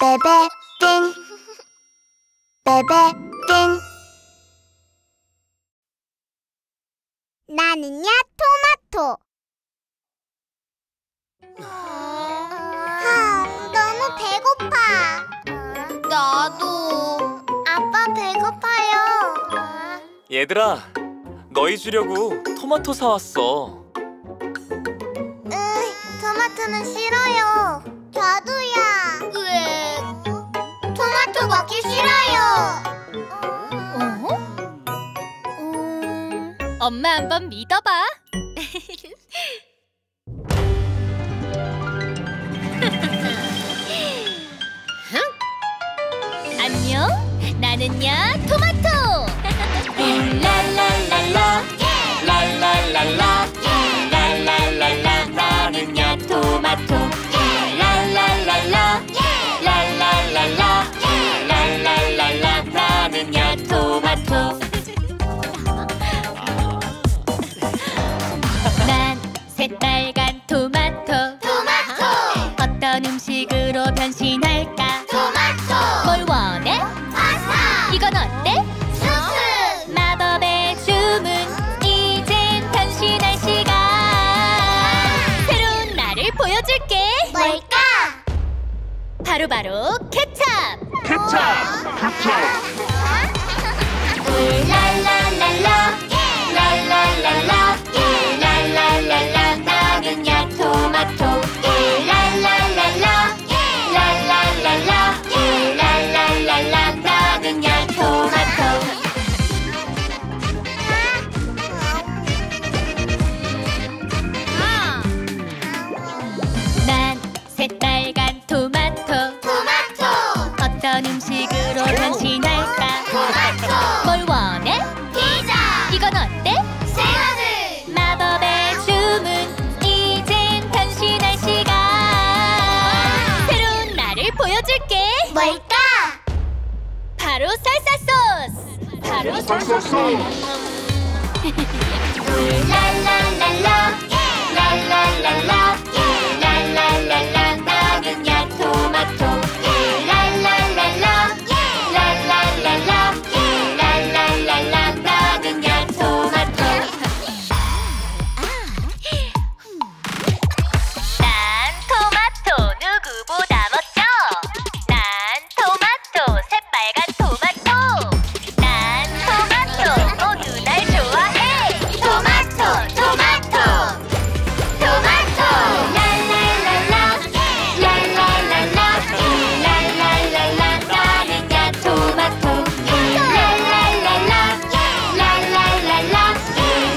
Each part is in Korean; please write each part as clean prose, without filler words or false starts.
베베띵 베베띵. 나는야 토마토. 너무 배고파. 나도. 아빠 배고파요. 얘들아, 너희 주려고 토마토 사왔어. 토마토는 싫어요. 저도요. 왜? 토마토 먹기 싫어요. 엄마 한번 믿어봐. 안녕, 나는야 토마토. 랄랄랄라 랄랄랄라 랄랄랄라 나는야 토마토. 랄랄랄라 랄랄랄라 랄랄랄라 나는야 토마토. 난 새빨간 토마토. 토마토. 어떤 음식으로 변신할까? 토마토. 뭘 원해? 파스타. 이건 어때? 수프. 마법의 주문. 이젠 변신할 시간. 새로운 나를 보여줄게. 뭘까? 바로바로 케첩. 케첩. 케첩. 랄랄랄라 랄랄랄라 랄랄랄라 나는야 토마토. 랄랄랄라 랄랄랄라 랄랄랄라 나는야 토마토. 난 새빨간 토마토. 토마토. 어떤 음식으로 변신할까? 토마토. 뭘 원해? 피자. 이건 어때? 샐러드. 마법의 주문. 이젠 변신할 시간. 새로운 나를 보여줄게. 뭘까? 바로 살사 소스. 바로 살사 소스. 랄랄랄라 랄랄랄라 랄랄랄라 나는야 토마토. 랄랄랄라 랄랄랄라 랄랄랄라 나는야 토마토. 난 토마토 누구보다 멋져. 난 토마토 새빨간 토마토. 난 토마토 모두 날 좋아해. 토마토 토마토 토마토. 랄랄랄라 랄랄랄라 랄랄랄라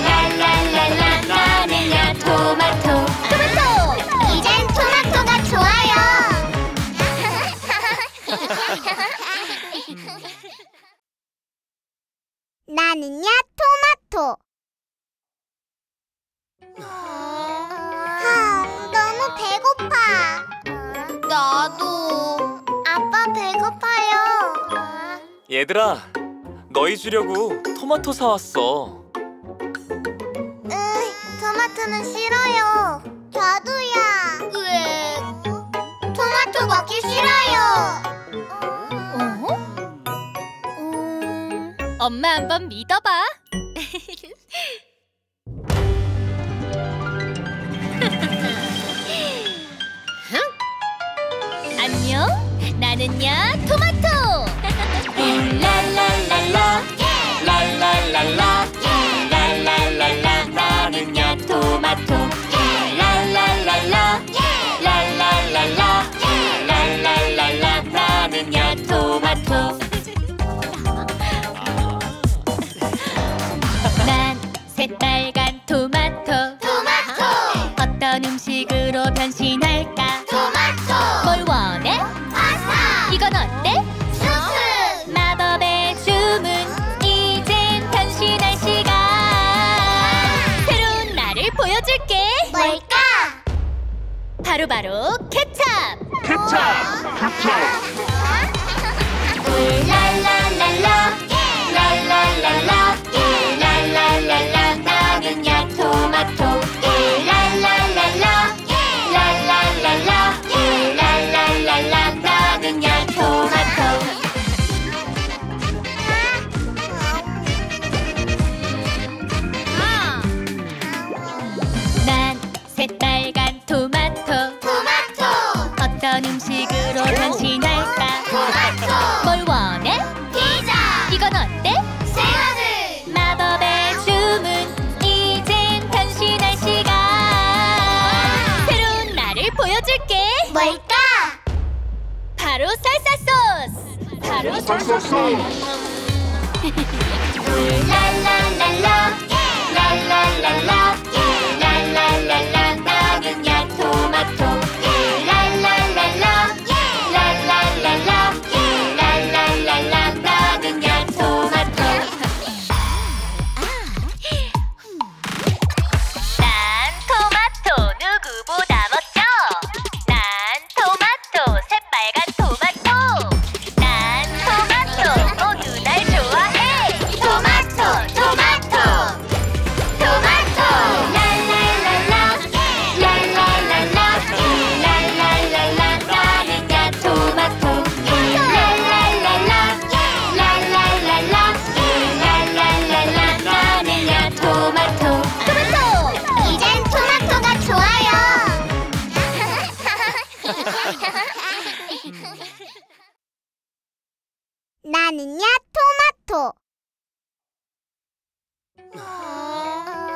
나는야 토마토. 랄랄랄라 랄랄랄라 랄랄랄라 나는야 토마토. 토마토. 이젠 토마토가 좋아요. 나는야 토마토. 너무 배고파. 나도. 아빠 배고파요. 얘들아, 너희 주려고 토마토 사왔어. 토마토는 싫어요. 저도요. 왜? 토마토 먹기 싫어요. 엄마 한번 믿어봐. 안녕, 나는야 토마토. 랄랄랄라 랄랄랄라 랄랄랄라 나는야 토마토. 랄랄랄라 랄랄랄라 랄랄랄라 나는야 토마토. 난 새빨간 토마토. 토마토. 어떤 음식으로 변신할까? 토마토. 뭘 원해? 파스타. 이건 어때? 수프. 마법의 주문. 이젠 변신할 시간. 새로운 나를 보여줄게. 뭘까? 바로바로 케첩. 케첩. 랄랄랄라 랄랄랄라 랄랄랄라 나는야 토마토. 랄랄랄라 랄랄랄라 랄랄랄라 어떤 음식으로 변신할까? 토마토! 뭘 원해? 피자! 이건 어때? 샐러드! 마법의 주문, 이젠 변신할 시간! 새로운 나를 보여줄게! 뭘까? 바로 살사소스! 바로 살사소스! 랄랄랄라 랄랄랄라 랄랄랄라 나는 야토마토 랄랄랄라 랄랄랄라 랄랄랄라 나는 야토마토. 난 토마토 누구보다 멋져. 난 토마토 새빨간 토마토. 난 토마토 모두 날 좋아해. 나는야 토마토.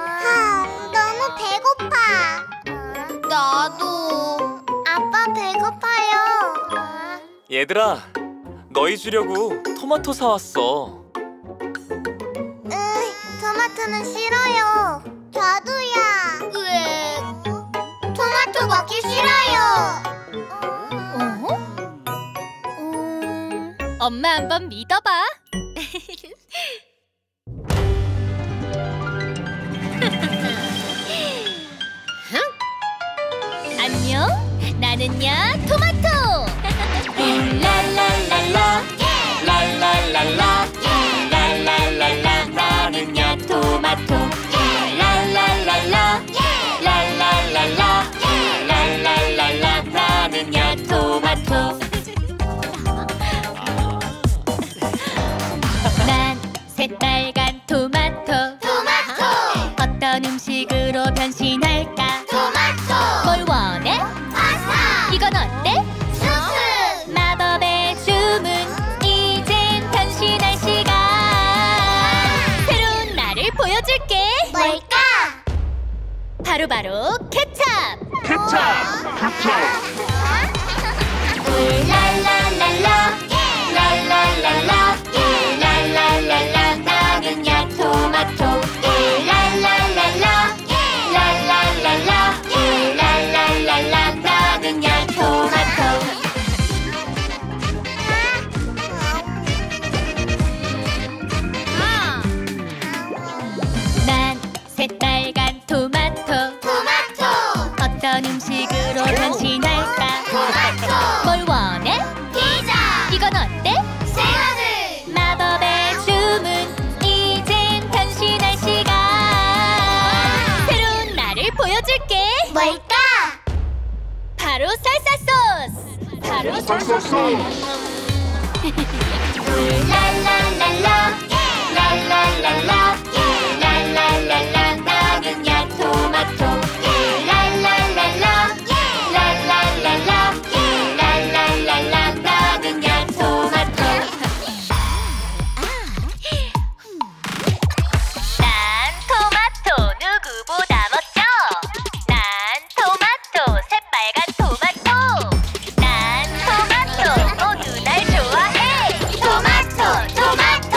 너무 배고파. 나도. 아빠 배고파요. 얘들아, 너희 주려고 토마토 사왔어. 토마토는 싫어요. 저도야. 왜? 토마토 먹기 싫어요. 엄마 한번 믿어봐. 안녕, 나는야 토마토. 랄랄랄라 랄랄랄라 랄랄랄라 나는야 토마토. 랄랄랄라 랄랄랄라 랄랄랄라 나는야 토마토. 새빨간 토마토. 토마토! 어떤 음식으로 변신할까? 토마토! 뭘 원해? 파스타! 이건 어때? 수프! 마법의 주문, 이젠 변신할 시간! 새로운 나를 보여줄게! 뭘까? 바로바로 케첩! 케첩! 케첩! 랄랄랄라 랄랄랄라 랄랄랄라 나는야 토마토. 랄랄랄라 랄랄랄라 랄랄랄라 나는야 토마토. 난 새빨간 토마토. 토마토! 어떤 음식으로 변신할까? 토마토! 뭘 원해? 피자! 이건 어때? 샐러드! 마법의 주문, 이젠 변신할 시간! 새로운 나를 보여줄게! 뭘까? 바로 살사소스! 바로 살사소스! 랄랄랄라 랄랄랄라 랄랄랄라 나는 야 토마토. 랄랄랄라 랄랄랄라 랄랄랄라 나는 야 토마토. 난 토마토 누구보다 멋져. 난 토마토 새빨간 토마토. 난 토마토 모두 날 좋아해. 토마토 토마토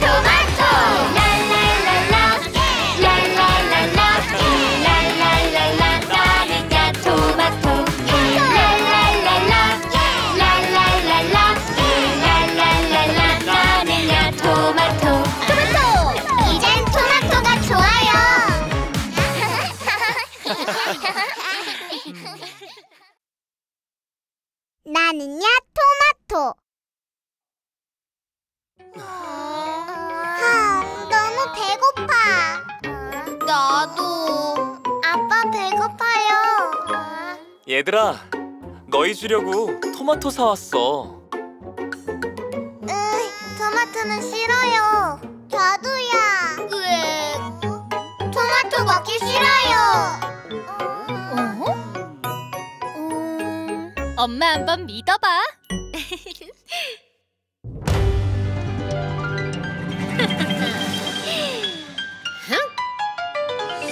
토마토. 랄랄랄라 랄랄랄라 랄랄랄라 나는 야 토마토. 랄랄랄라 랄랄랄라 랄랄랄라 나는 야 토마토. 토마토! 이젠 토마토가 좋아요. 나는야 토마토. 너무 배고파. 나도. 아빠 배고파요. 얘들아, 너희 주려고 토마토 사왔어. 토마토는 싫어요. 저도야. 왜? 토마토 먹기 싫어요. 엄마 한번 믿어봐.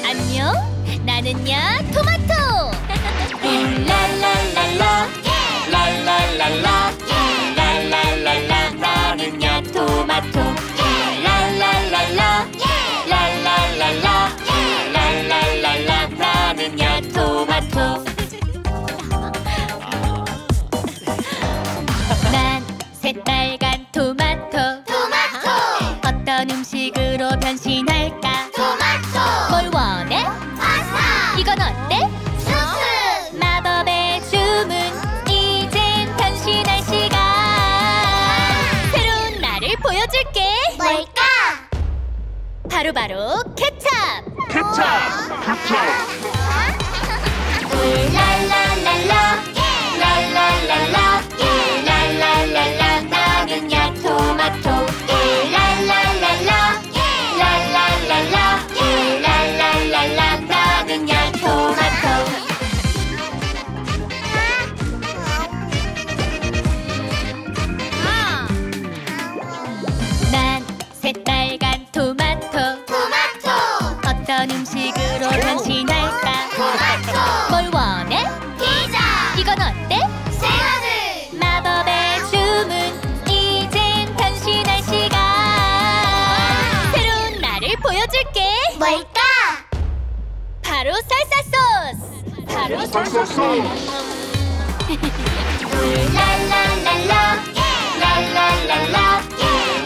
안녕, 나는야 토마토. 랄랄랄라, 랄랄랄라, 랄랄랄라, 나는야 토마토. 랄랄랄라, 랄랄랄라, 랄랄랄라, 나는야 토마토. 난 새빨간 토마토. 토마토. 어떤 음식으로 변신할까? 토마토. 뭘 원해? 파스타. 이건 어때? 수프. 마법의 주문. 이젠 변신할 시간. 새로운 나를 보여줄게. 뭘까? 바로 케찹. 케찹. 랄랄랄라, 랄랄랄라, 랄랄랄라, 나는야 토마토. 랄랄랄라, 랄랄랄라, 랄랄랄라, 나는야 토마토. 난 새빨간 토마토. 토마토. 어떤 음식으로 변신할까? 토마토. 뭘 원해? 피자. 이건 어때? 샐러드. 마법의 주문. 이젠 변신할 시간. 새로운 나를 보여줄게. 뭘까? 바로 살사소스. 바로 랄랄랄라, 랄랄랄라,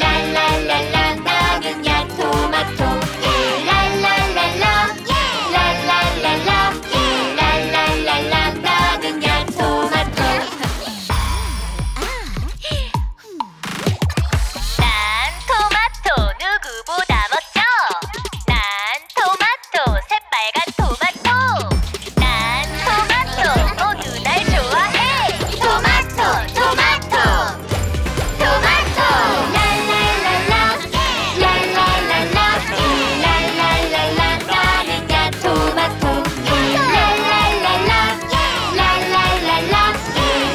랄랄랄라, 나는야 토마토. 랄랄랄라, 랄랄랄라, 랄랄랄라, 나는야 토마토. 난 토마토 누구보다 멋져. 난 토마토 새빨간 토마토. 난 토마토 모두 날 좋아해. 토마토 토마토 토마토. 랄랄랄라, 랄랄랄라, 랄랄랄라,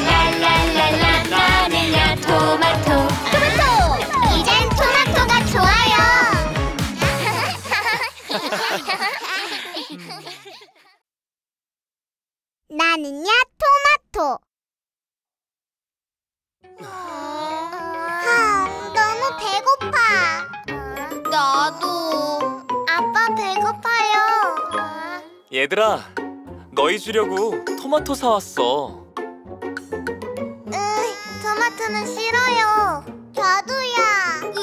나는야 토마토. 랄랄랄라, 랄랄랄라, 랄랄랄라, 나는야 토마토. 토마토. 이젠 토마토가 좋아요. 나는야 토마토. 하, 너무 배고파. 나도. 아빠 배고파요. 얘들아, 너희 주려고 토마토 사왔어. 토마토는 싫어요. 저도요.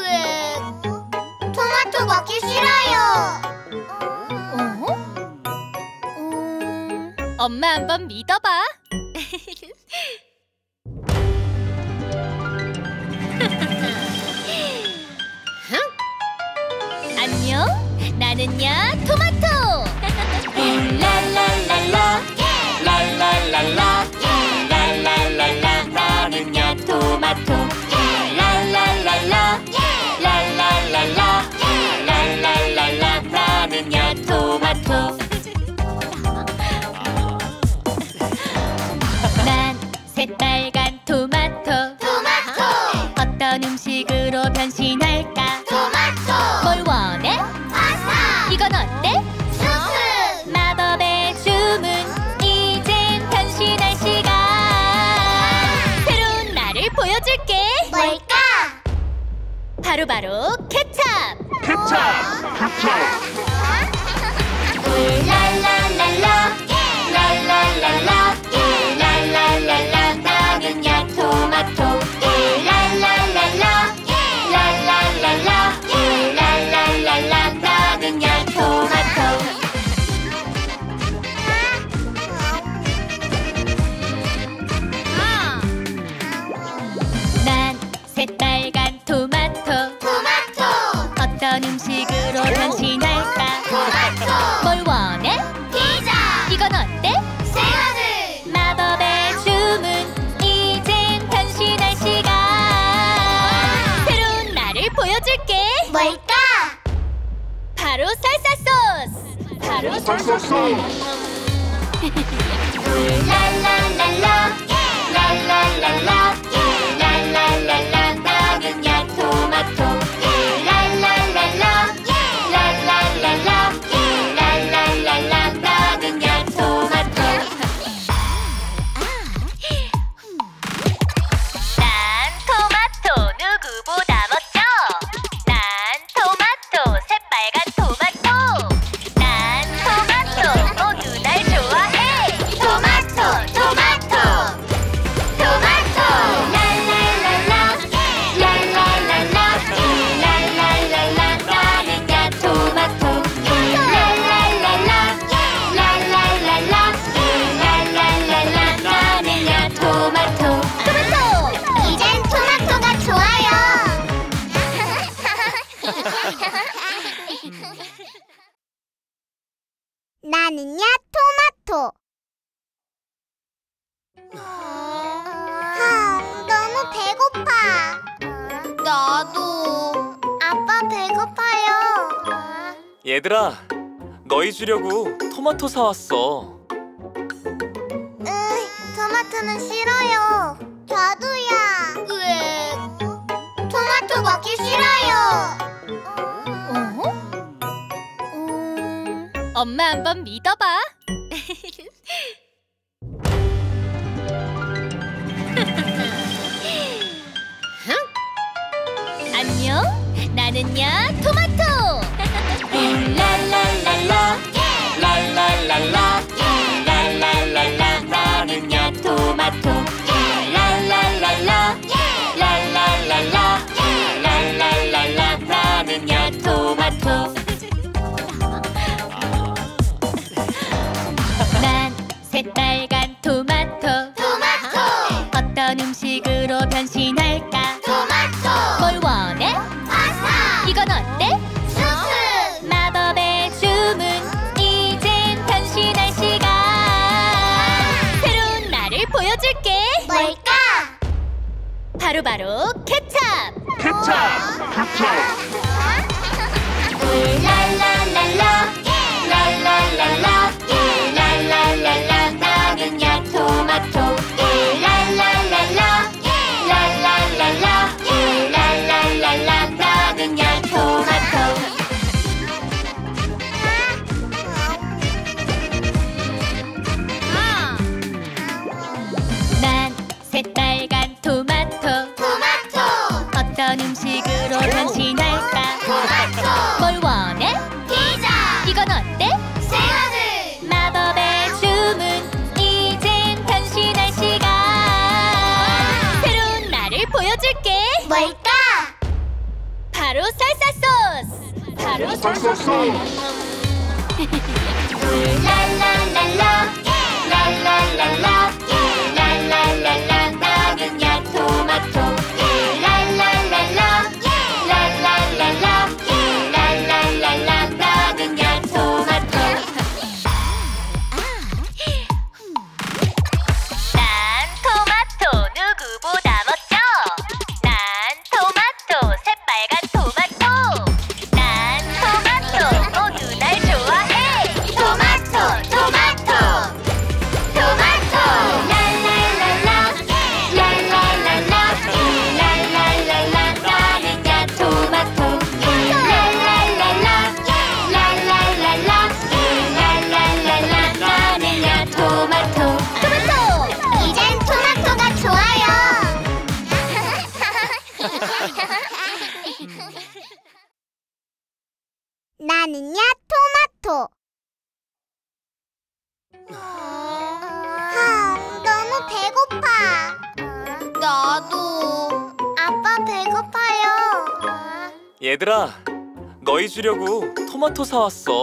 왜? 토마토 먹기 싫어요. 어? 엄마 한번 믿어봐. 안녕, 나는야 토마토. 랄랄랄라, 랄랄랄라, 랄랄랄라, 나는야 토마토. 랄랄랄라, 랄랄랄라, 랄랄랄라, 나는야 토마토. 난 새빨간 토마토. 토마토. 어떤 음식으로 변신할까? 토마토. 뭘 원해? 파스타. 이건 어때? 수프. 마법의 주문. 이젠 변신할 시간. 새로운 나를 보여줄게. 뭘까? 바로 케찹. 케찹. 랄랄랄라, 랄랄랄라, 랄랄랄라, 나는야 토마토. 랄랄랄라, 랄랄랄라, 랄랄랄라, 나는야 토마토. 난 새빨간 토마토. 토마토. 어떤 음식으로 변신할까? 토마토. 뭘 원해? 피자. 이건 어때? 샐러드. 마법의 주문. 이젠 변신할 시간. 새로운 나를 보여줄게. 뭘까? 바로 살사소스. 바로 살사소스. 랄랄랄라, 랄랄랄라, 너무 배고파. 나도. 아빠 배고파요. 얘들아, 너희 주려고 토마토 사왔어. 토마토는 싫어요. 저도요. 왜? 토마토 먹기 싫어요. 엄마 한번 믿어봐. 안녕, 나는요 토마토. 랄랄랄라, 랄랄랄라, 랄랄랄라, 나는요 토마토. 랄랄랄라, 랄랄랄라, 랄랄랄라, 나는요 토마토. 난 새빨간 토마토. 토마토. 어떤 음식으로 변신할까? 토마토. 뭘 원해? 파스타. 이건 어때? 수프. 마법의 주문. 이젠 변신할 시간. 새로운 나를 보여줄게. 뭘까? 바로 케찹. 케찹. 케찹. 랄랄랄라. 랄랄랄라. 랄랄랄라, 나는요 토마토. 랄랄랄라, 랄랄랄라, 랄랄랄라, 나는요 토마토. 난 새빨간 토마토. 토마토. 어떤 음식으로 변신할까? 토마토. 뭘 원해? 피자. 이건 어때? 뭘까? 바로 살사소스! 바로 살사소스! 랄랄랄라, 랄랄랄라, 랄랄랄라, 나는요 토마토. 랄랄랄라, 랄랄랄라, 랄랄랄라, 나는요 토마토. 난 토마토 누구보다 나는요 토마토. 너무 배고파. 나도. 아빠 배고파요. 얘들아, 너희 주려고 토마토 사왔어.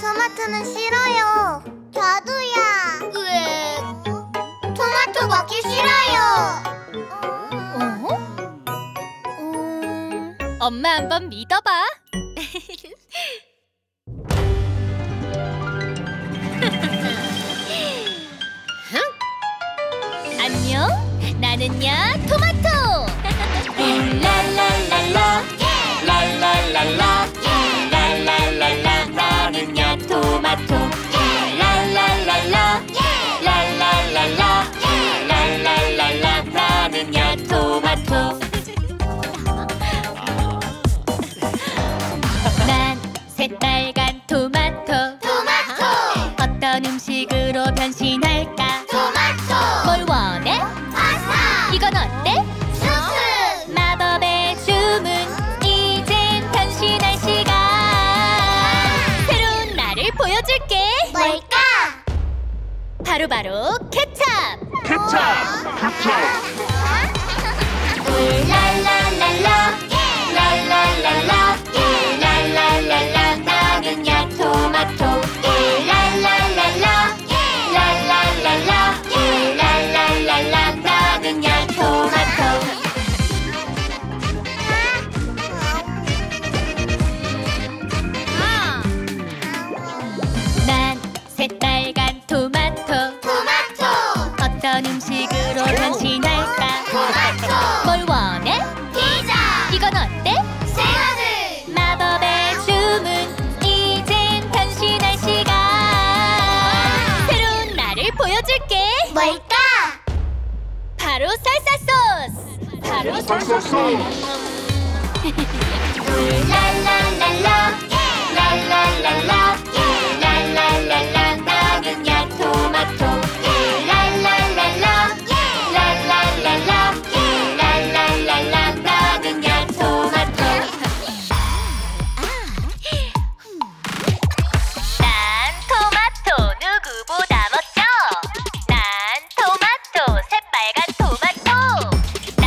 토마토는 싫어요. 저도요. 왜? 토마토 먹기 싫어요. 엄마 한번 믿어봐. 안녕, 나는요 토마토. 랄랄랄라, 랄랄랄라, 랄랄랄라, 나는요 토마토. 랄랄랄라, 랄랄랄라, 랄랄랄라, 나는요 토마토. 새빨간 토마토. 토마토. 어떤 음식으로 변신할까? 토마토. 뭘 원해? 파스타. 이건 어때? 수프. 마법의 주문. 이젠 변신할 시간. 새로운 나를 보여줄게. 뭘까? 바로 케찹. 케찹. 케찹. 랄랄랄라, 랄랄랄라, 랄랄랄라, 나는요 토마토. 랄랄랄라, 랄랄랄라, 랄랄랄라, 나는요 토마토. 난 새빨간 토마토. 당신 할까? 토마토! 뭘 원해? 피자! 이건 어때? 샐러드! 마법의 주문 이젠 당신 할 시간. 새로운 나를 보여줄게. 뭘까? 바로 설사소스! 바로 설사소스! 랄랄랄라 랄랄랄라 랄랄랄라 나는 야토마토 랄랄랄라 랄랄랄라 랄랄랄라 나는 야토마토. 난 토마토 누구보다 멋져. 난 토마토 새빨간 토마토. 난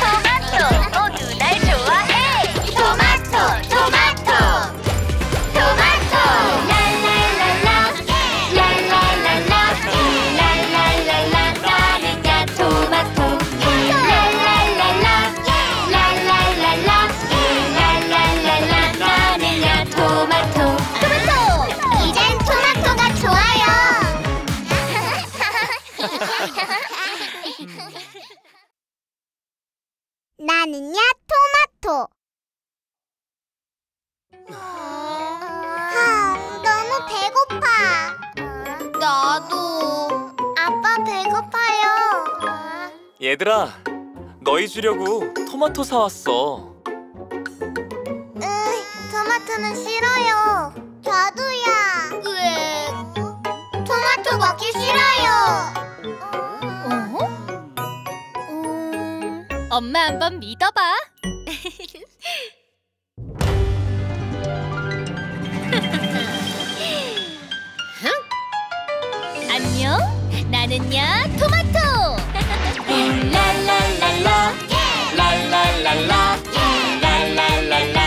토마토 모두 날 좋아해. 토마토 토마토 나는야 토마토. 너무 배고파. 나도. 아빠 배고파요. 얘들아, 너희 주려고 토마토 사왔어. 토마토는 싫어요. 저도야. 왜? 토마토 먹기 싫어요. 엄마 한번 믿어봐. 안녕, 나는야 토마토. 랄랄랄라 랄랄랄라 랄랄랄라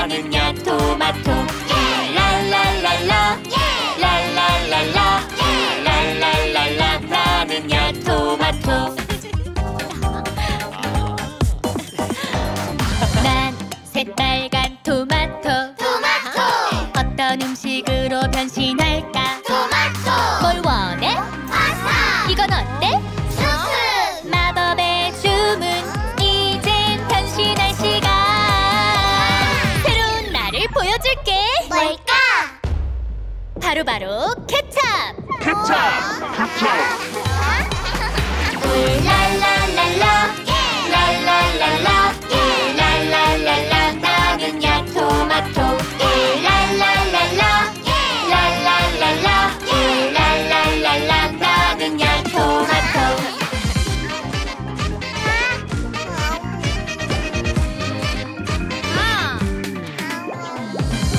나는야 토마토 랄랄랄라 랄랄랄라 랄랄랄라 나는야 토마토. 새빨간 토마토. 토마토! 어떤 음식으로 변신할까? 토마토! 뭘 원해? 파스타! 이건 어때? 수프! 마법의 주문 이젠 변신할 시간. 새로운 나를 보여줄게. 뭘까? 바로바로 케첩! 케첩! 케첩! 랄랄랄라 랄랄랄라 랄랄랄라 나는야 토마토 랄랄랄라 랄랄랄라 랄랄랄라 나는야 토마토.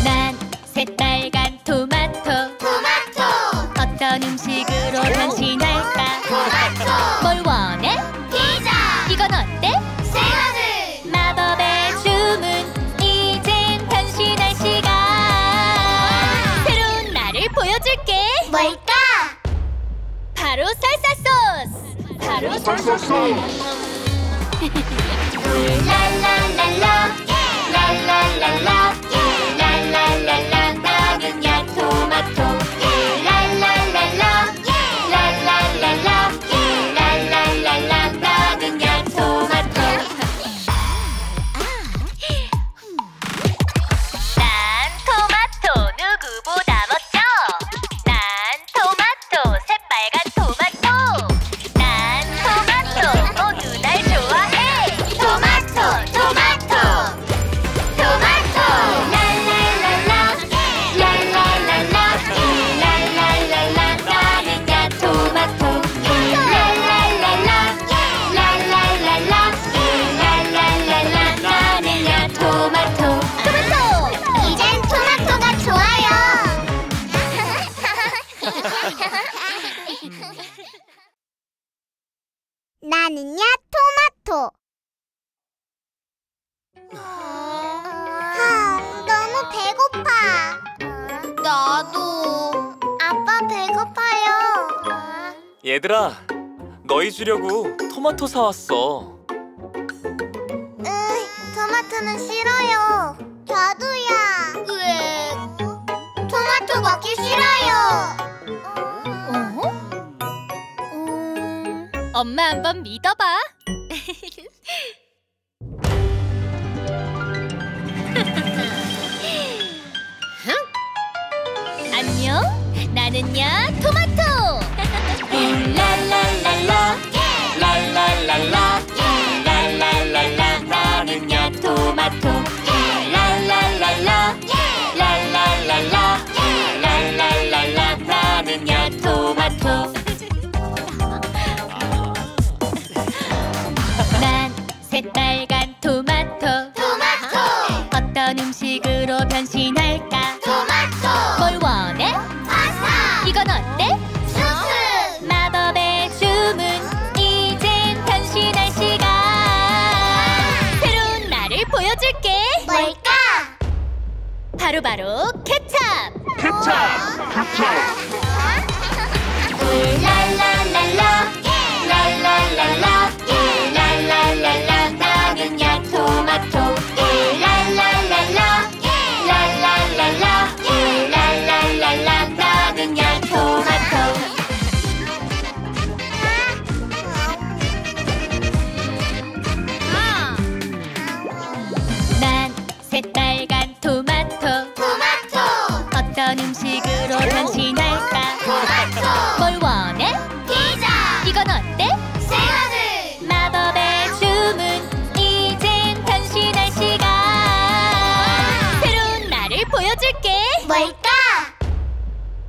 난 새빨간 토마토. 토마토! 어떤 음식으로 변신할까? 토마토! 뭘 원해? 피자! 이건 어때? 뭘까? 바로 설사소스! 바로 설사소스! 랄랄랄라 랄랄랄라 랄랄랄라 나는야 토마토 랄랄랄라 랄랄랄라 랄랄랄라 나는야 토마토. 난 토마토 누구보다 멋져. 새빨간 토마토. 난 토마토 모두 날 좋아해. 토마토 토마토 토마토 랄랄랄라 랄랄랄라 랄랄랄라 나는야 토마토 랄랄랄라 랄랄랄라 랄랄랄라 나는야 토마토. 토마토! 이젠 토마토가 좋아요. 나는야 토마토. 너무 배고파. 나도. 아빠 배고파요. 얘들아, 너희 주려고 토마토 사왔어. 토마토는 싫어요. 저도야. 왜? 토마토 먹기 싫어요. 엄마 한번 믿어봐. 안녕, 나는야 토마토. 랄랄랄라 랄랄랄라 랄랄랄라 나는야 토마토. 랄랄랄라 랄랄랄라 랄랄랄라 나는야 토마토. 난 새빨간 토마토. 토마토. 어떤 음식으로 변신할까? 토마토. 뭘 원해? 파스타. 이건 어때? 수프. 마법의 주문. 이젠 변신할 시간. 새로운 나를 보여줄게. 뭘까? 바로바로 케첩. 케첩. 케첩. 랄랄랄라 랄랄랄라 랄랄랄라 나는야 토마토. 랄랄랄라 랄랄랄라 랄랄랄라 나는야 토마토. 난 새빨간 토마토. 토마토. 어떤 음식으로 변신할까? 토마토. 뭘 원해? 피자. 이건 어때? 뭘까?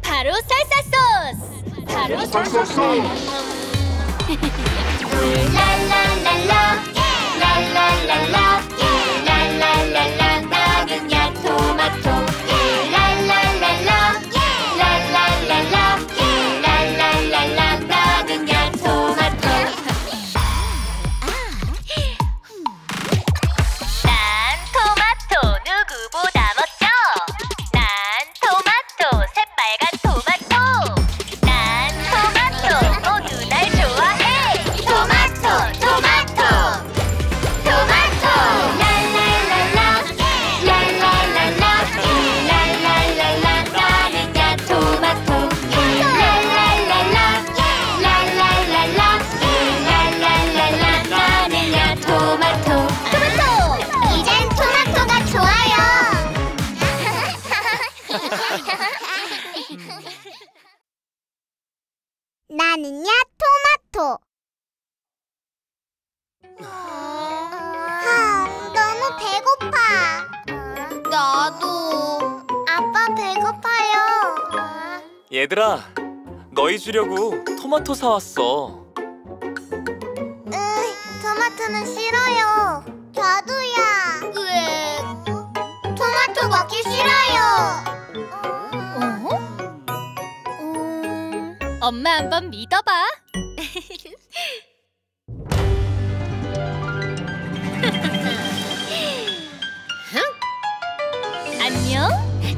바로 살사소스! 바로 살사소스! 랄랄랄라 랄랄랄라 랄랄랄라 나는야 토마토. 랄랄랄라 랄랄랄라 랄랄랄라 나는야 토마토. 난 토마토 누구보다 나는야 토마토. 너무 배고파. 나도. 아빠 배고파요. 얘들아, 너희 주려고 토마토 사왔어. 토마토는 싫어요. 저도야. 왜? 토마토 먹기 싫어요. 엄마 한번 믿어봐. 안녕,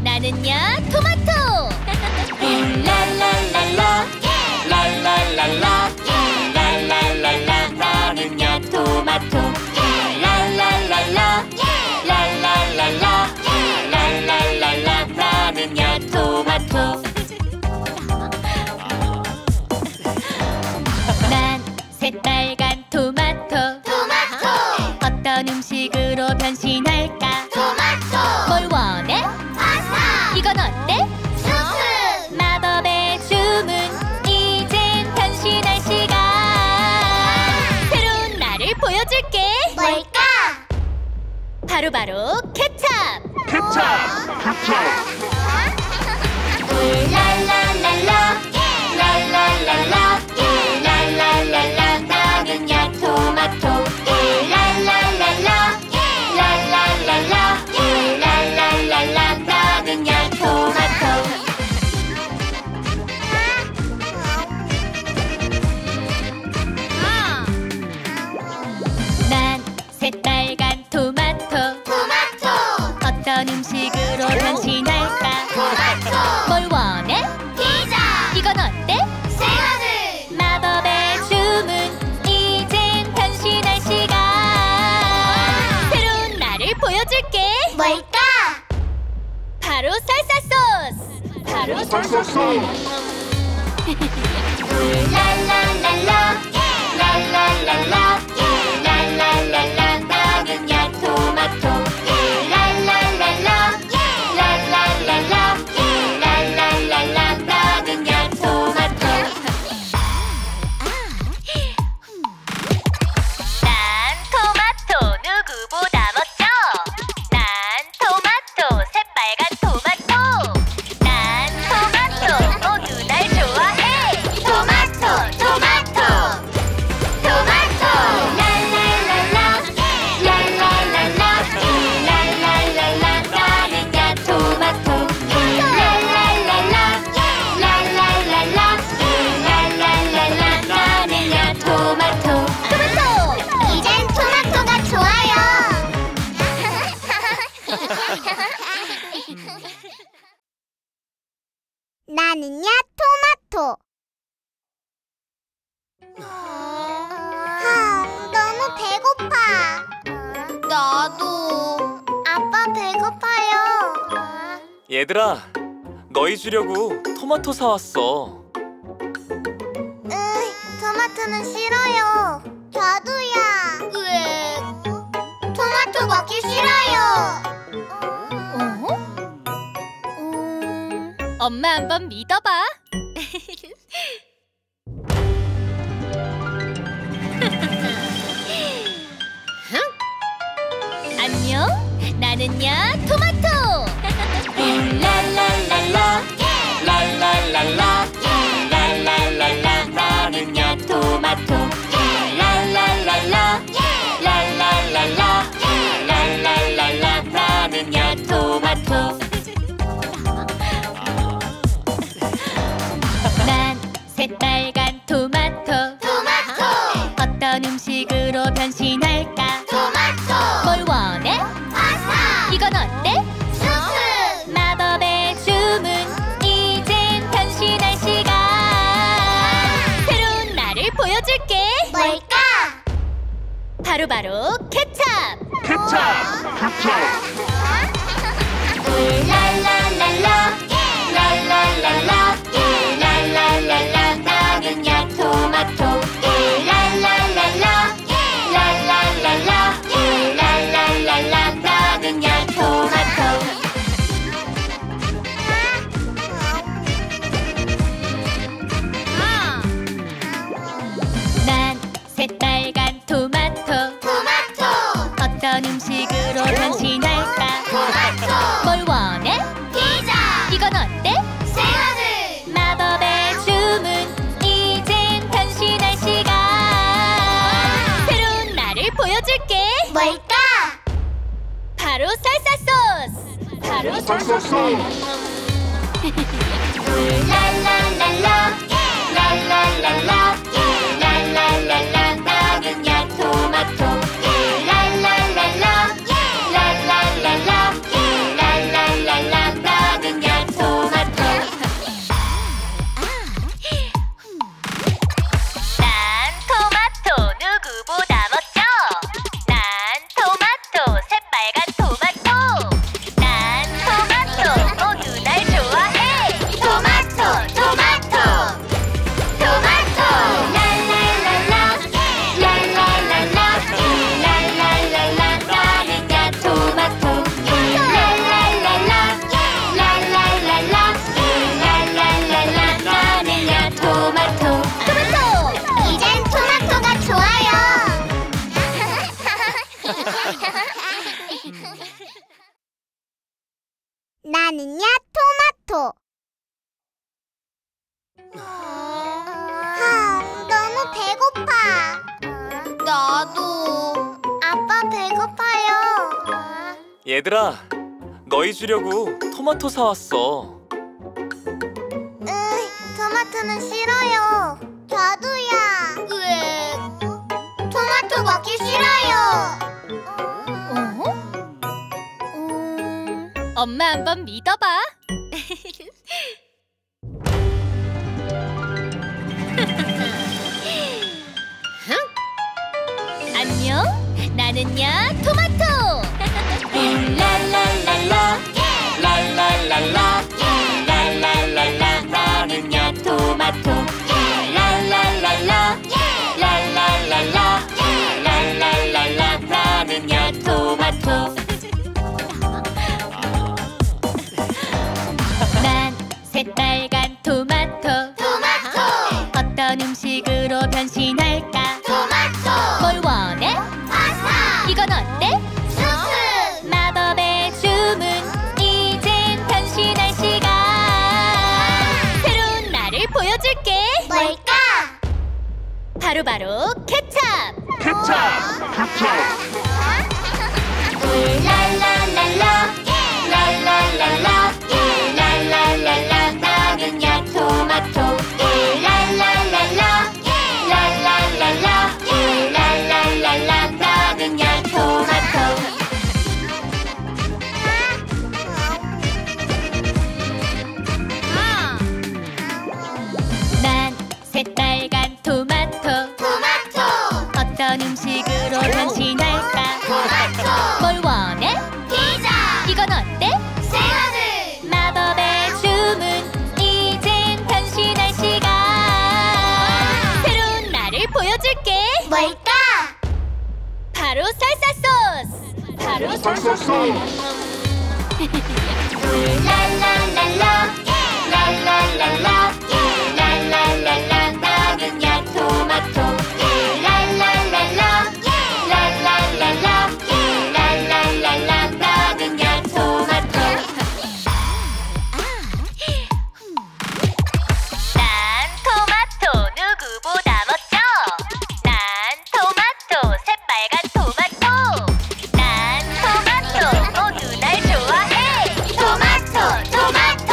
나는야 토마토. 랄랄랄라 랄랄랄라 랄랄랄라 나는야 토마토. 랄랄랄라 랄랄랄라 랄랄랄라 나는야 토마토. 새빨간 토마토. 토마토. 어떤 음식으로 변신할까? 토마토. 뭘 원해? 파스타. 이건 어때? 수프. 마법의 주문. 이젠 변신할 시간. 새로운 나를 보여줄게. 뭘까? 바로바로 케첩. 케첩. 케첩. 랄랄랄라 랄랄랄라 랄랄랄라 나는야 토마토. 랄랄랄라 랄랄랄라 랄랄랄라 나는야 토마토. 난 새빨간 토마토. 토마토. 어떤 음식으로 변신할까? 토마토. 뭘 원해? 피자. 이건 어때? 샐러드. 마법의 뭘까? 바로 살사소스! 바로 살사소스! 랄랄랄라 얘들아, 너희 주려고 토마토 사왔어. 으이, 토마토는 싫어요. 저도야. 왜? 토마토 먹기 싫어요. 어? 엄마 한번 믿어봐. 안녕, 나는야 토마토. 랄랄랄라 랄랄랄라 랄랄랄라 나는야 토마토. 랄랄랄라 랄랄랄라 랄랄랄라 나는야 토마토. 난 새빨간 토마토. 토마토. 어떤 음식으로 변신할까? 토마토. 뭘 원해? 파스타. 이건 어때? 수프. 마법의 주문. 이젠 변신할 시간. 새로운 나를 보여줄게. 뭘까? 바로바로 케찹. 케찹. 케찹. 랄랄랄라 랄랄랄라 랄랄랄라 나는야 토마토. 랄랄랄라 랄랄랄라 랄랄랄라 나는야 토마토. 난 새빨간 토마토. 토마토. 어떤 음식으로 변신할까? 토마토. 뭘 원해? 피자. 이건 어때? 샐러드. 마법의 주문. 이젠 변신할 시간. 새로운 나를 보여줄게. 뭘까? 바로 살사 소스. 바로 살사 소스. 랄랄랄라 랄랄랄라 랄랄랄라 나는야 토마토. 랄랄랄라 랄랄랄라 랄랄랄라 나는야 토마토. 난 토마토 누구보다 멋져. 난 토마토 새빨간 토마토. 난 토마토 모두 날 좋아해. 토마토 토마토 토마토. 랄랄랄라 랄랄랄라 랄랄랄라 나는야 토마토. 랄랄랄라 랄랄랄라 랄랄랄라 나는야 토마토. 토마토. 이젠 토마토가 좋아요. 나는야 토마토. 너무 배고파. 나도. 아빠 배고파요. 얘들아, 너희 주려고 토마토 사왔어. 으이, 토마토는 싫어요. 저도야. 왜? 토마토 먹기 싫어요. 엄마 한번 믿어봐. 안녕, 나는야 토마토. 랄랄랄라 랄랄랄라 랄랄랄라 나는야 토마토. 랄랄랄라 랄랄랄라 랄랄랄라 나는야 토마토. 난 새빨간 토마토. 토마토. 어떤 음식으로 변신할까? 토마토. 뭘 원해? 파스타. 이건 어때? 수프. 마법의 주문. 이젠 변신할 시간. 새로운 나를 보여줄게. 뭘까? 바로바로 케찹. 케찹. 랄랄랄라 랄랄랄라 랄랄랄라 나는야 토마토. 랄랄랄라 랄랄랄라 랄랄랄라 나는야 토마토. 난 새빨간 토마토. 토마토. 어떤 음식으로 변신할까? 토마토. 뭘 원해? 피자. 이건 어때? 샐러드. 뭘까? 바로 살사소스! 바로 살사소스! 랄랄랄라 랄랄랄라 랄랄랄라 남은 야토마토 랄랄랄라 랄랄랄라 랄랄랄라 남은 야토마토. 난 토마토 누구보다 멋져. 난 토마토 새빨간 토마토. 난 토마토 모두 날 좋아해. 토마토 토마토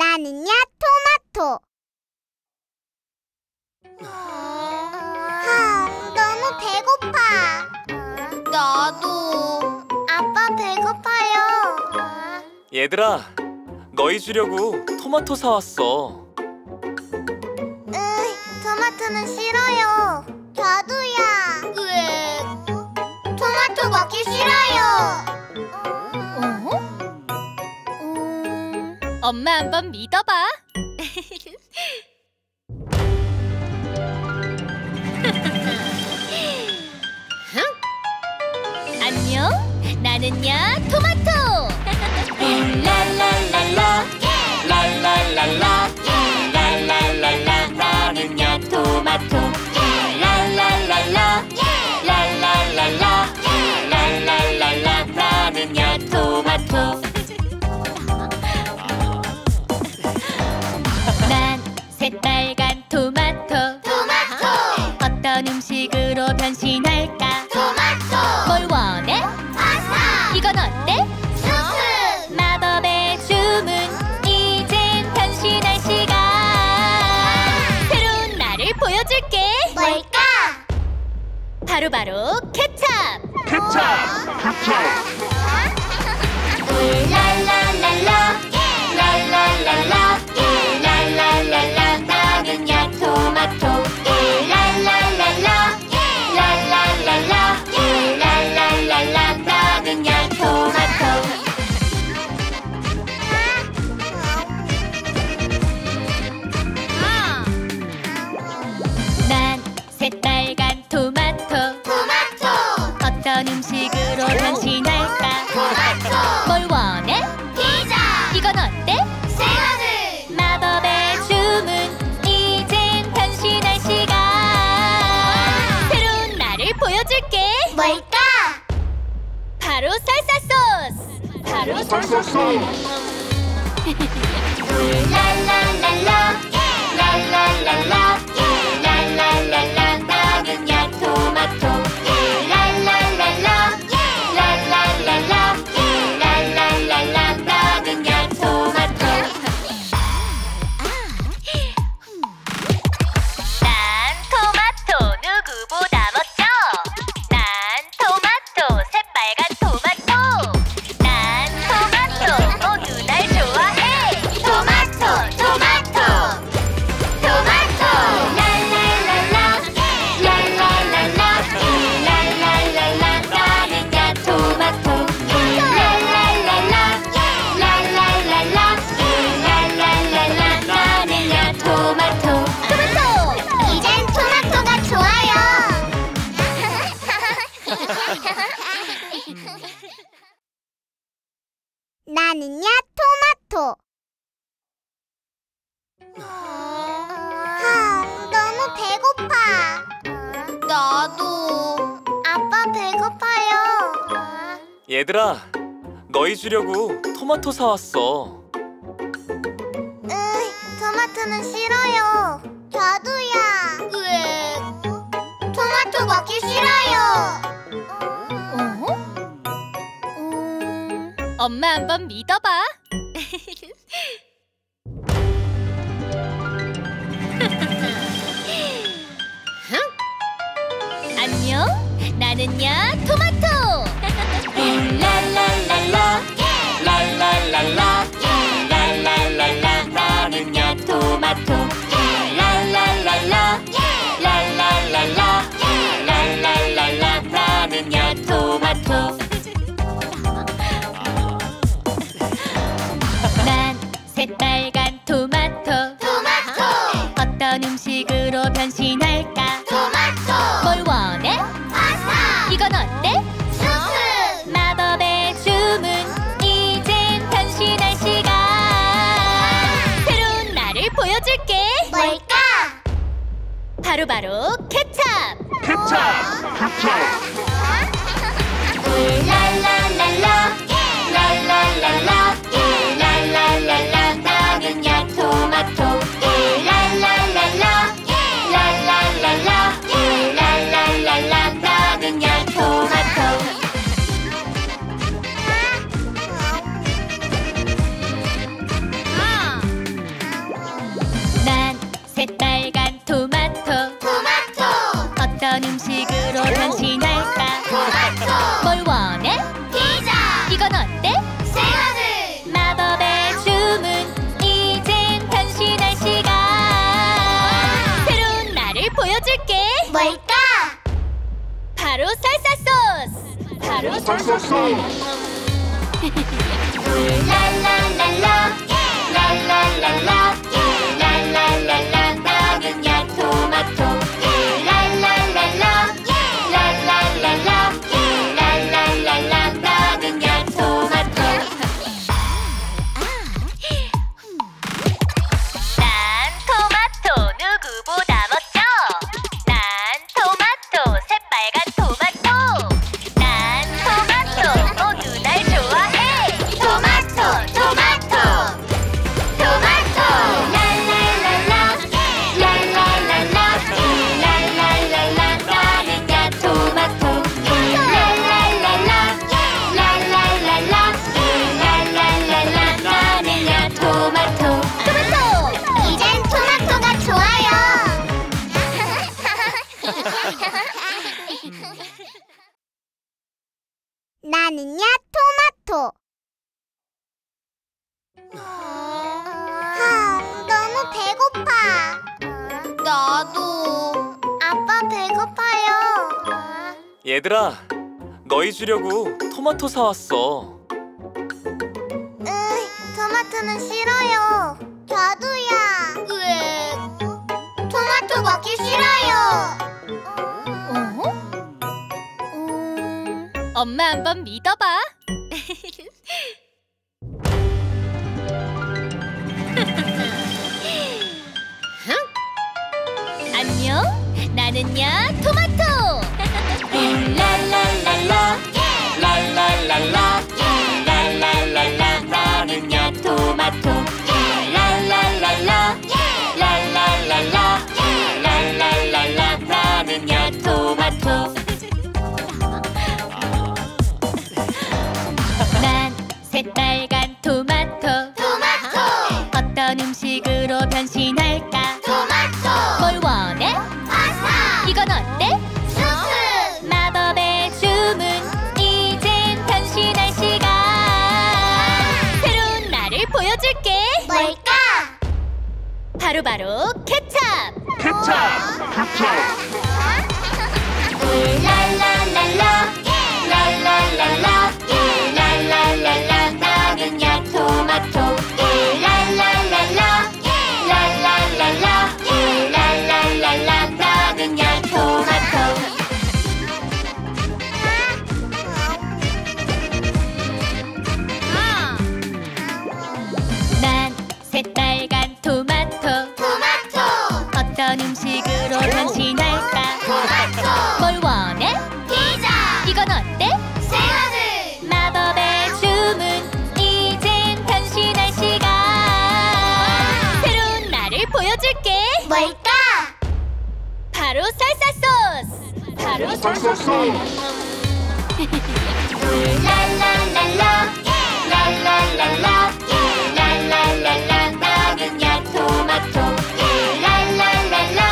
나는야 토마토. 너무 배고파. 나도. 아빠 배고파요. 얘들아, 너희 주려고 토마토 사왔어. 토마토는 싫어요. 저도야. 왜? 토마토 먹기 싫어요. 엄마 한번 믿어봐. 안녕, 나는야 토마토. 랄랄랄라 랄랄랄라 랄랄랄라 나는야 토마토. 랄랄랄라 랄랄랄라 랄랄랄라 나는야 토마토. 새빨간 토마토. 토마토. 어떤 음식으로 변신할까? 토마토. 뭘 원해? 파스타. 이건 어때? 수프. 마법의 주문. 이젠 변신할 시간. 새로운 나를 보여줄게. 뭘까? 바로바로 케첩. 케첩. 케첩. 랄랄랄라 랄랄랄라 랄랄랄라 나는 야 토마토. 랄랄랄라 랄랄랄라 랄랄랄라 나는 야 토마토. 난 새빨간 토마토. 토마토. 어떤 음식으로 변신할까? 토마토. 뭘 원해? 피자. 이건 어때? 뭘까? 바로 살사소스! 바로 살사소스! 랄랄랄라 랄랄랄라 랄랄랄라 나는 야 토마토. 랄랄랄라 랄랄랄라 랄랄랄라 나는 야 토마토. 난 토마토 누구보다 나는야 토마토. 너무 배고파. 나도. 아빠 배고파요. 얘들아, 너희 주려고 토마토 사왔어. 토마토는 싫어요. 저도야. 왜? 토마토 먹기 싫어요. 엄마 한번 믿어봐. 안녕, 나는야 토마토. 랄랄라 바로바로 케찹! 케찹! 케찹! 랄랄랄라 랄랄랄라 랄랄랄라 나는 야토마토 랄랄랄라 랄랄랄라 랄랄랄라 나는 야토마토. 새빨간 토마토 토마토 어떤 음식으로 변신할까? 토마토 뭘 원해? 피자! 이건 어때? 샐러드! 마법의 주문 이젠 변신할 시간. 새로운 나를 보여줄게. 뭘까? 바로 살사소스! 바로 살사소스! 랄랄랄라 랄랄랄라 랄랄랄라 나는 야토마토 랄랄랄라 랄랄랄라 랄랄랄라 나는 야토마토. 난 토마토 누구보다 멋져. 난 토마토 새빨간 토마토. 난 토마토 모두 날 좋아해. 토마토 토마토 토마토. 나는야 토마토. 너무 배고파. 나도. 아빠 배고파요. 얘들아, 너희 주려고 토마토 사왔어. 토마토는 싫어요. 저도야. 왜? 토마토 먹기 싫어요. 엄마 한번 믿어봐. 안녕, 나는야 토마토. 랄랄랄라 랄랄랄라 랄랄랄라 나는야 토마토 랄랄랄라 랄랄랄라 랄랄랄라 나는야 토마토. 새빨간 토마토 토마토 어떤 음식으로 변신할까? 토마토 뭘 원해? 파스타! 이건 어때? 수프! 마법의 주문 이젠 변신할 시간. 새로운 나를 보여줄게. 뭘까? 바로바로 케찹! 케찹! 케찹! 랄랄랄라 랄랄랄라 랄랄랄라 나는야 토마토 랄랄랄라 랄랄랄라 랄랄랄라 나는야 토마토. 난 새빨간 토마토 토마토 어떤 음식으로 변신할까? 토마토 뭘 원해? 피자! 이건 어때? 샐러드! 마법의 주문 보여줄게. 뭘까? 바로 살사소스. 바로 살사소스. 랄랄랄라 랄랄랄라 랄랄랄라 나는 야 토마토 랄랄랄라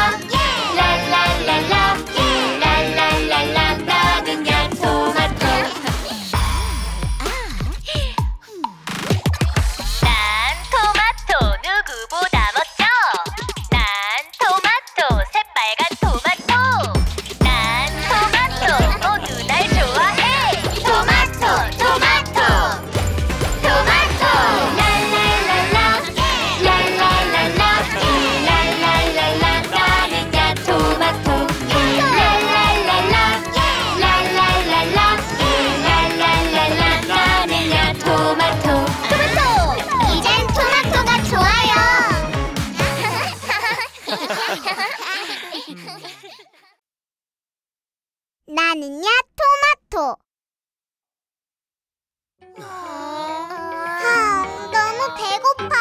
랄랄랄라 랄랄랄라 나는 야 토마토. 난 토마토 누구보다 멋져. 난 토마토 모두 날 좋아해. 토마토 토마토 나는야 토마토. 너무 배고파.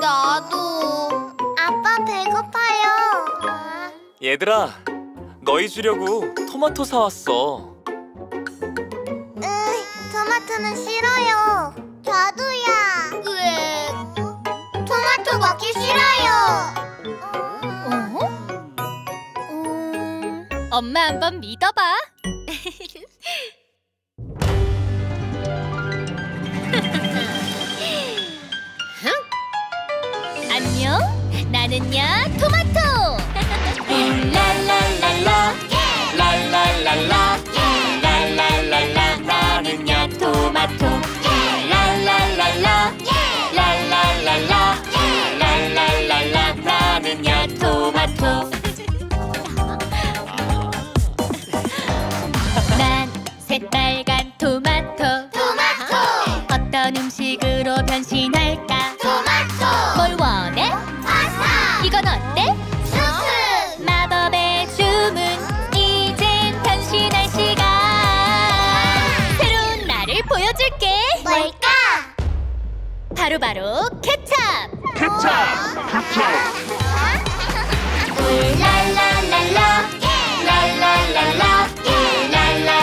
나도. 아빠 배고파요. 얘들아, 너희 주려고 토마토 사왔어. 토마토는 싫어요. 저도요. 왜? 토마토 먹기 싫어요. 엄마 한번 믿어봐. 안녕, 나는야 토마토. 랄랄랄라, 랄랄랄라, 랄랄랄라, 나는야 토마토. 랄랄랄라, 랄랄랄라, 랄랄랄라, 나는야 토마토. 난 새빨간 토마토. 토마토. 어떤 음식으로 변신할까? 토마토. 뭘 원해? 파스타. 이건 어때? 수프. 마법의 주문. 이젠 변신할 시간. 새로운 나를 보여줄게. 뭘까? 바로 케첩. 케첩. 울랄랄랄라, 랄랄랄라,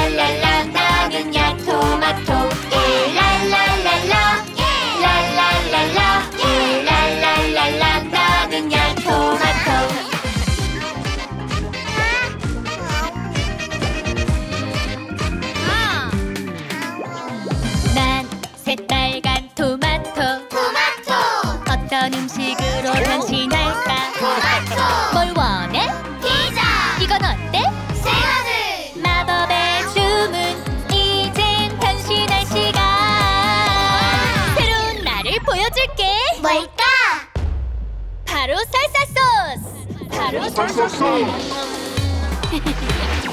랄랄랄라, 나는야 토마토. 랄랄랄라, 랄랄랄라, 랄랄랄라, 나는야 토마토. 난 새빨간 토마토. 토마토. 어떤 음식으로 변신할까? 토마토. 뭘 원해? 피자. 이건 어때? 샐러드. 마법의 주문. 이젠 변신할 시간. 새로운 나를 보여줄게. 뭘까? 바로 살사 소스. 바로 살사 소스.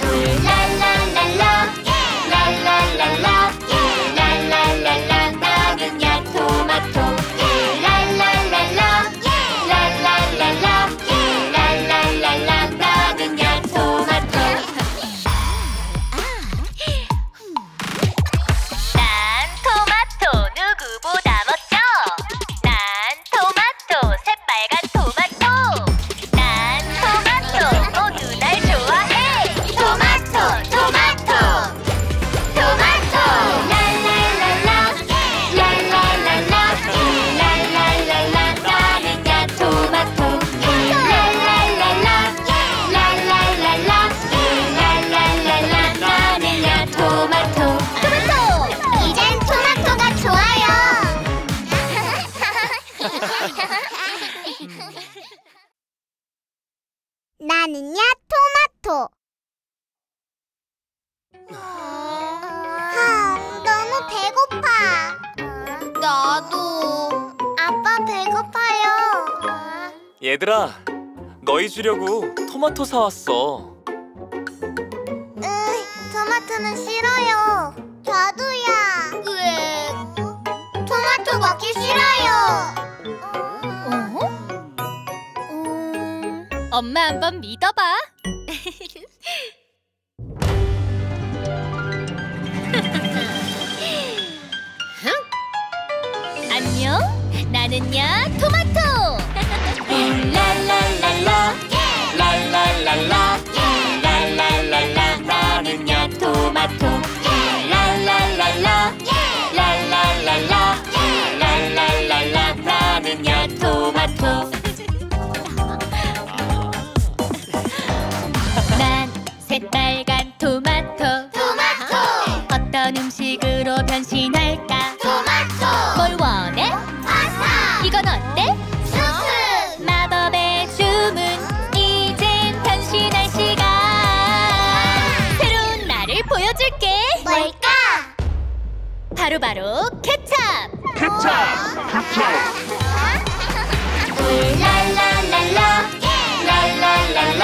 랄랄랄라, 랄랄랄라, 랄랄랄라, 나는야 토마토. 랄랄랄라, 랄랄랄라, 랄랄랄라, 나는야 토마토. 난 토마토 누구보다 멋져. 난 토마토 새빨간 토마토. 난 토마토 모두 날 좋아해. 토마토 토마토 토마토. 랄랄랄라, 랄랄랄라, 랄랄랄라, 나는야 토마토. 랄랄랄라, 랄랄랄라, 랄랄랄라, 나는야 토마토. 토마토. 이젠 토마토가 좋아요. 나는야 토마토. 너무 배고파. 나도. 아빠 배고파요. 얘들아, 너희 주려고 토마토 사왔어. 토마토는 싫어요. 저도요. 왜? 토마토 먹기 싫어요. 엄마 한번 믿어봐. 안녕, 나는야 토마토. 랄랄랄라, 랄랄랄라, 랄랄랄라, 나는야 토마토. 랄랄랄라, 랄랄랄라, 랄랄랄라, 나는야 토마토. 난 새빨간 토마토. 토마토. 어떤 음식으로 변신할까? 토마토. 뭘 원해? 파스타. 이건 어때? 수프. 마법의 주문. 이젠 변신할 시간. 새로운 나를 보여줄게. 뭘까? 바로 케첩. 케첩. 울랄랄랄라, 랄랄랄라,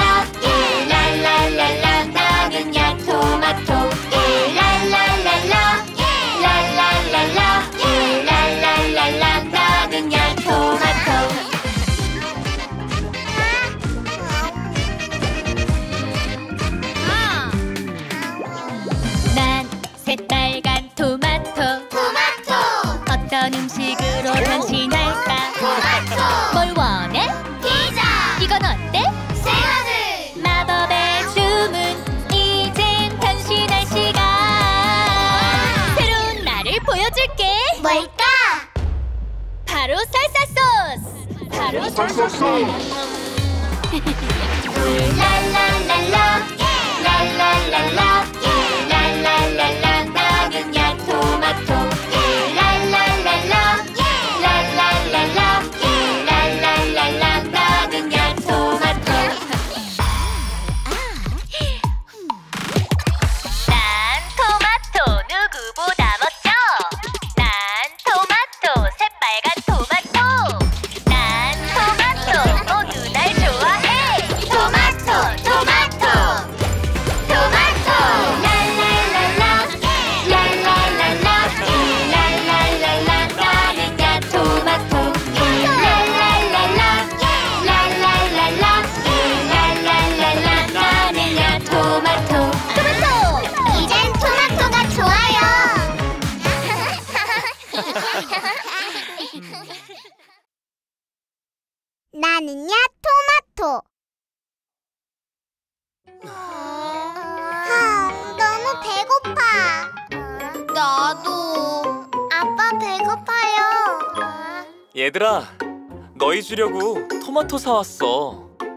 랄랄랄라, 나는야 토마토. 랄랄랄라, 랄랄랄라, 랄랄랄라, 나는야 토마토. 새빨간 토마토 토마토 어떤 음식으로 변신할까? 토마토 뭘 원해? 피자! 이건 어때? 샐러드! 마법의 주문 이젠 변신할 시간 새로운 나를 보여줄게! 뭘까? 바로 살사소스! 바로 살사소스! 랄랄랄라 랄랄랄라 랄랄랄라 나는 야토마토 랄랄랄라 랄랄랄라 랄랄랄라 나는 야토마토 난 토마토 누구보다 멋져 난 토마토 새빨간 토마토 난 토마토 모두 날 좋아해 토마토 나는야 토마토 너무 배고파 나도 아빠 배고파요 얘들아 너희 주려고 토마토 사왔어 토마토는 싫어요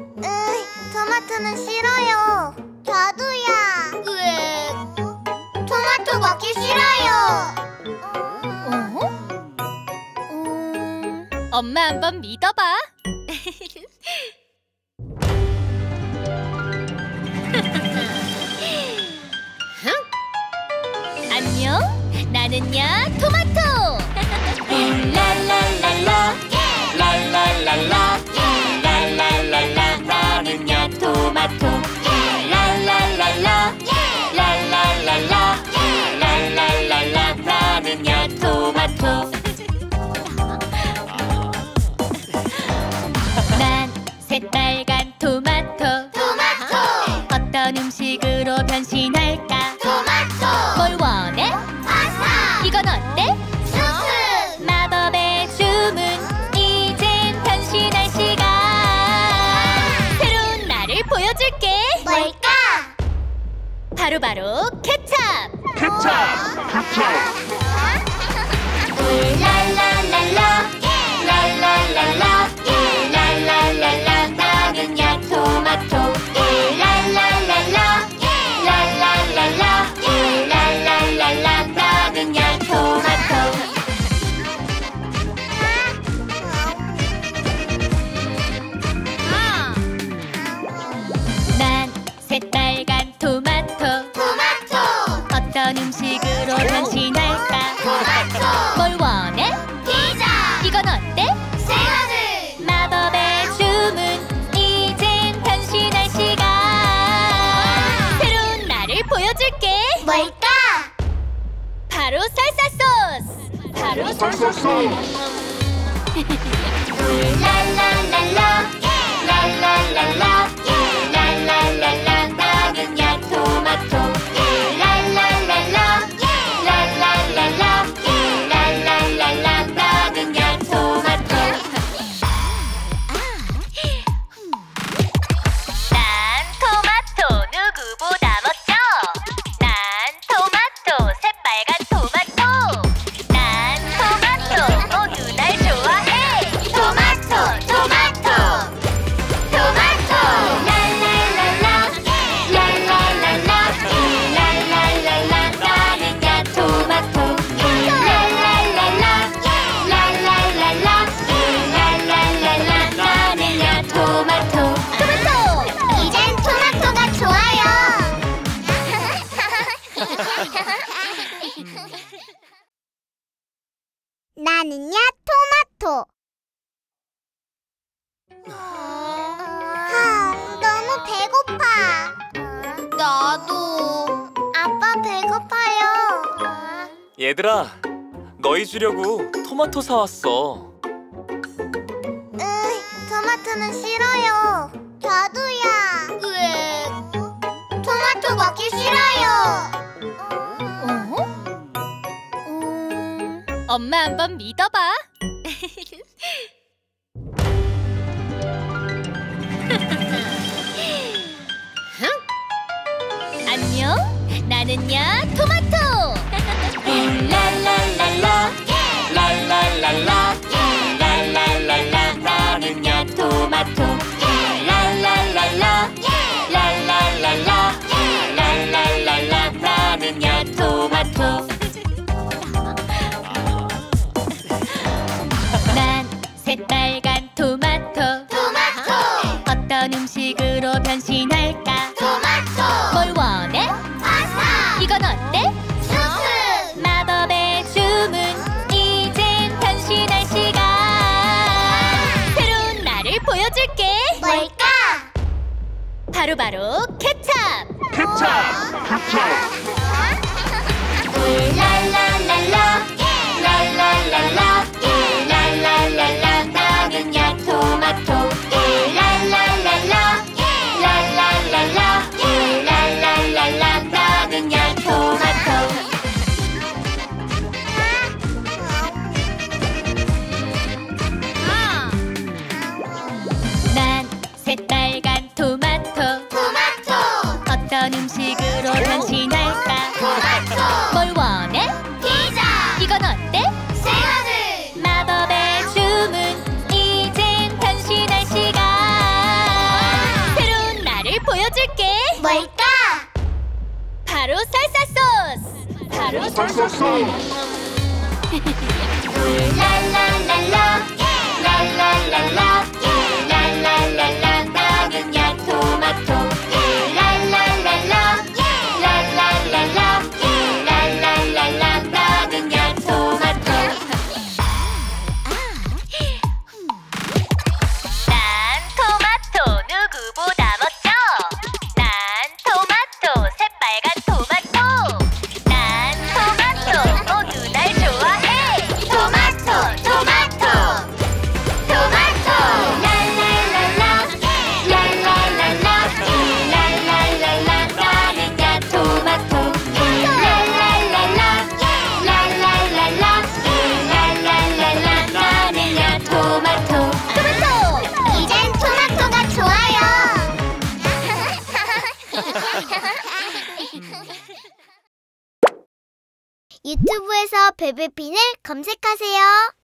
저도야 왜? 토마토 먹기 싫어요 엄마 한번 믿어봐. 안녕, 나는야 토마토. 랄랄랄라, 랄랄랄라, 랄랄랄라, 나는야 토마토. 랄랄랄라, 랄랄랄라, 랄랄랄라, 나는야 토마토. 새빨간 토마토 토마토 어떤 음식으로 변신할까? 토마토 뭘 원해? 파스타 이건 어때? 소스 마법의 주문 이젠 변신할 시간 새로운 나를 보여줄게 뭘까? 바로바로 케찹 랄랄랄라 랄랄랄라 랄랄랄라 나는야 토마토 랄랄랄라 랄랄랄라 랄랄랄라 나는야 토마토 난 새빨간 토마토 토마토 어떤 음식으로 변신할까 토마토 뭘 원해? 피자! 이건 어때? 샐러드! 마법의 주문 보여줄게! 뭘까? 바로 살사소스! 바로 살사소스! 랄랄랄라 랄랄랄라 랄랄랄라 나는야 토마토 랄랄랄라 랄랄랄라 랄랄랄라 나는야 토마토 난 토마토 누구보다 나는야 토마토 너무 배고파 나도 아빠 배고파요 얘들아 너희 주려고 토마토 사왔어 토마토는 싫어요 저도야 왜? 토마토 먹기 싫어요 엄마 한번 믿어봐. 안녕, 나는야 토마토. 랄랄랄라 랄랄랄라 랄랄랄라 나는야 토마토. 랄랄랄라 랄랄랄라 랄랄랄라 나는야 토마토. 난 새빨간 토마토. 토마토. 어떤 음식으로 변신할까? 토마토. 뭘 원해? 파스타. 이건 어때? 수프. 마법의 주문. 이젠 변신할 시간. 새로운 나를 보여줄게. 뭘까? 바로 케찹. 케찹. 케찹. 랄랄랄라 랄랄랄라 랄랄랄라 나는야 토마토. 랄랄랄라 랄랄랄라 랄랄랄라 나는야 토마토. 난 새빨간 토마토. 토마토. 어떤 음식으로 변신할까? 토마토. 뭘 원해? 피자. 이건 어때? 샐러드. 마법의 주문. 이젠 변신할 시간. 새로운 나를 보여줄게. 뭘까? 바로 살사 소스. 바로 살사 소스. 랄랄랄라 랄랄랄라 랄랄랄라 나는야 토마토. 랄랄랄라 랄랄랄라 랄랄랄라 나는야 토마토. 난 토마토 누구보다 멋져. 난 토마토 새빨간 토마토. 난 토마토 모두 날 좋아해. 토마토 토마토 토마토. 랄랄랄라 랄랄랄라 랄랄랄라 나는야 토마토. 랄랄랄라 랄랄랄라 랄랄랄라 나는야 토마토. 토마토. 이젠 토마토가 좋아요. 유튜브에서 베베핀을 검색하세요.